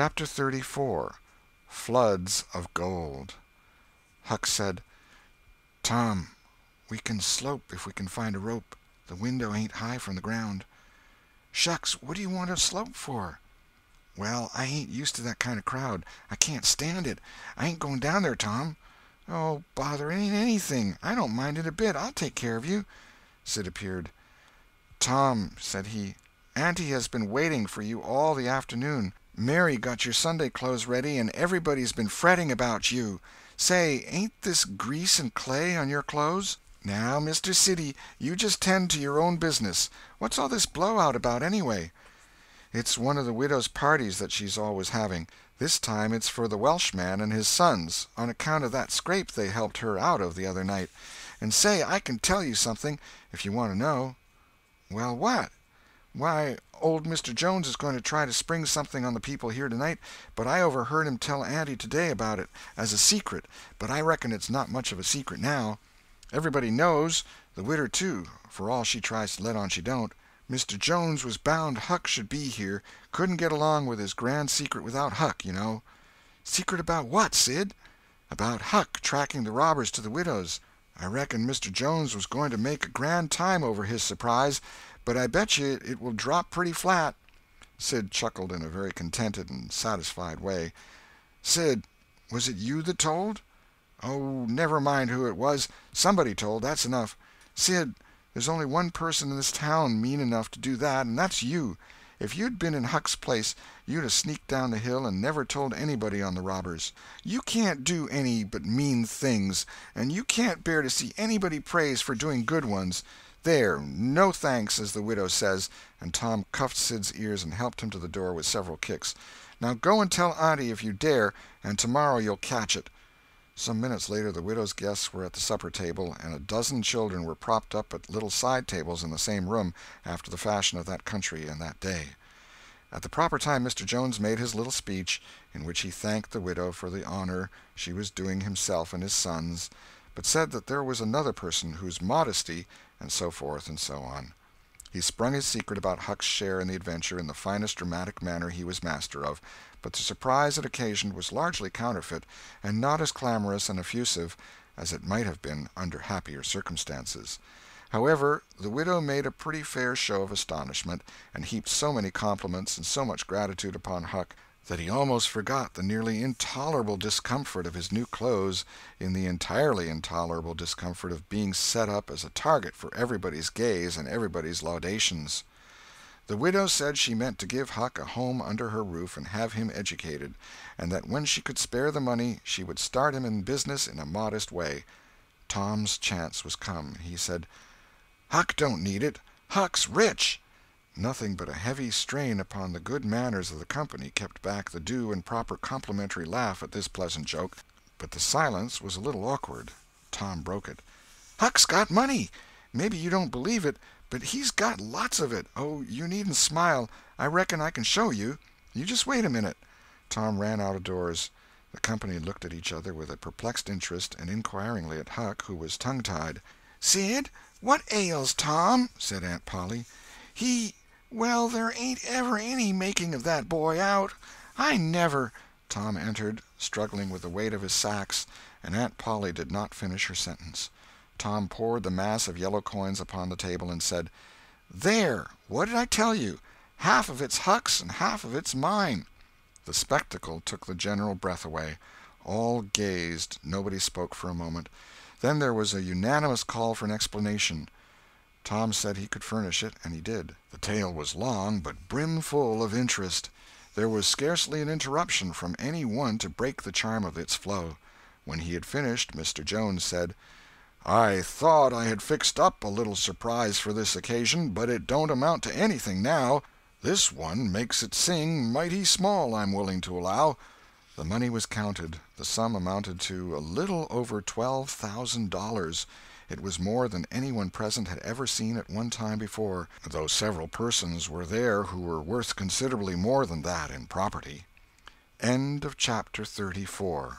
Chapter 34 Floods of Gold. Huck said, "Tom, we can slope if we can find a rope. The window ain't high from the ground." "Shucks, what do you want to slope for?" "Well, I ain't used to that kind of crowd. I can't stand it. I ain't going down there, Tom." "Oh, bother, it ain't anything. I don't mind it a bit. I'll take care of you." Sid appeared. "Tom," said he, "Auntie has been waiting for you all the afternoon. Mary got your Sunday clothes ready, and everybody's been fretting about you. Say, ain't this grease and clay on your clothes? Now, Mr. Siddy, you just tend to your own business. What's all this blowout about, anyway?" "It's one of the widow's parties that she's always having. This time it's for the Welshman and his sons, on account of that scrape they helped her out of the other night. And say, I can tell you something, if you want to know." "Well, what?" "Why, old Mr. Jones is going to try to spring something on the people here tonight, but I overheard him tell Auntie today about it, as a secret, but I reckon it's not much of a secret now. Everybody knows, the widder too, for all she tries to let on she don't. Mr. Jones was bound Huck should be here. Couldn't get along with his grand secret without Huck, you know." "Secret about what, Sid?" "About Huck tracking the robbers to the widow's. I reckon Mr. Jones was going to make a grand time over his surprise, but I bet you it will drop pretty flat." Sid chuckled in a very contented and satisfied way. "Sid, was it you that told?" "Oh, never mind who it was. Somebody told, that's enough. Sid, there's only one person in this town mean enough to do that, and that's you. If you'd been in Huck's place, you'd have sneaked down the hill and never told anybody on the robbers. You can't do any but mean things, and you can't bear to see anybody praised for doing good ones. There, no thanks, as the widow says." And Tom cuffed Sid's ears and helped him to the door with several kicks. "Now go and tell Auntie if you dare, and tomorrow you'll catch it." Some minutes later the widow's guests were at the supper table, and a dozen children were propped up at little side tables in the same room, after the fashion of that country and that day. At the proper time Mr. Jones made his little speech, in which he thanked the widow for the honor she was doing himself and his sons, but said that there was another person whose modesty, and so forth and so on. He sprung his secret about Huck's share in the adventure in the finest dramatic manner he was master of, but the surprise it occasioned was largely counterfeit, and not as clamorous and effusive as it might have been under happier circumstances. However, the widow made a pretty fair show of astonishment, and heaped so many compliments and so much gratitude upon Huck that he almost forgot the nearly intolerable discomfort of his new clothes in the entirely intolerable discomfort of being set up as a target for everybody's gaze and everybody's laudations. The widow said she meant to give Huck a home under her roof and have him educated, and that when she could spare the money she would start him in business in a modest way. Tom's chance was come. He said, "Huck don't need it. Huck's rich." Nothing but a heavy strain upon the good manners of the company kept back the due and proper complimentary laugh at this pleasant joke, but the silence was a little awkward. Tom broke it. "Huck's got money. Maybe you don't believe it, but he's got lots of it. Oh, you needn't smile. I reckon I can show you. You just wait a minute." Tom ran out of doors. The company looked at each other with a perplexed interest and inquiringly at Huck, who was tongue-tied. "Sid, what ails Tom?" said Aunt Polly. "Well, there ain't ever any making of that boy out. I never—" Tom entered, struggling with the weight of his sacks, and Aunt Polly did not finish her sentence. Tom poured the mass of yellow coins upon the table and said, "There! What did I tell you? Half of it's Huck's and half of it's mine." The spectacle took the general breath away. All gazed, nobody spoke for a moment. Then there was a unanimous call for an explanation. Tom said he could furnish it, and he did. The tale was long, but brimful of interest. There was scarcely an interruption from any one to break the charm of its flow. When he had finished, Mr. Jones said, "I thought I had fixed up a little surprise for this occasion, but it don't amount to anything now. This one makes it sing mighty small, I'm willing to allow." The money was counted. The sum amounted to a little over $12,000. It was more than any one present had ever seen at one time before, though several persons were there who were worth considerably more than that in property. End of Chapter 34.